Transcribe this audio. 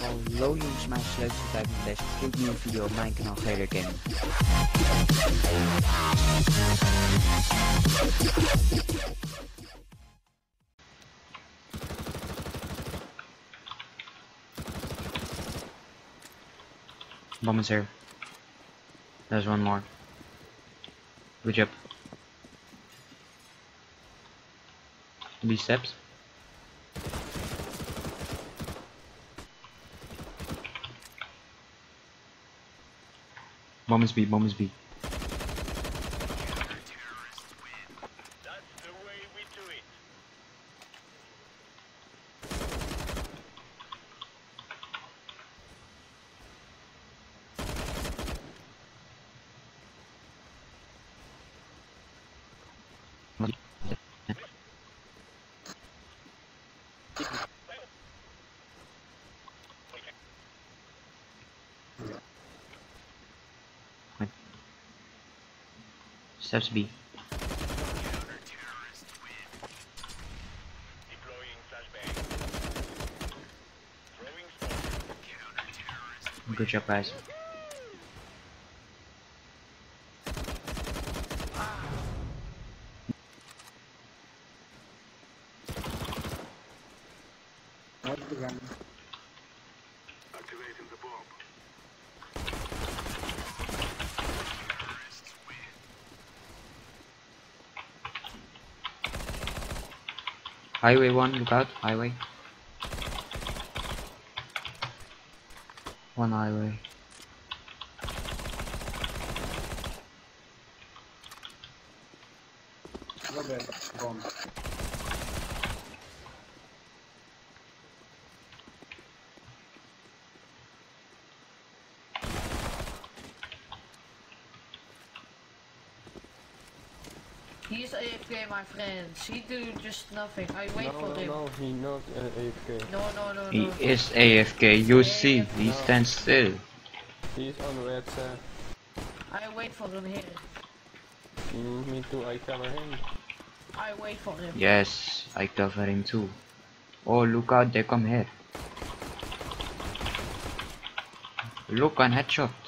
Hallo jongens, mijn sleutel 5 les. Goed nieuwe video op mijn kanaal Gator Gaming. Bomb is here. There's one more. Good job. These steps. Bomb is B, bomb is B. That's the way we do it. Steps B. Counter-terrorist win. Deploying flashbang. Throwing smoke. Counter-terrorist win. Good job, guys. Activating the bomb. Highway 1, look out, highway. One highway. Bomb. He's AFK, my friends. He do just nothing. I wait for him. No, he's not AFK. No. He is AFK. You see, he stands still. He's on the red side. I wait for him here. Me too. I cover him. I wait for him. Yes, I cover him too. Oh, look out! They come here. Look on headshot.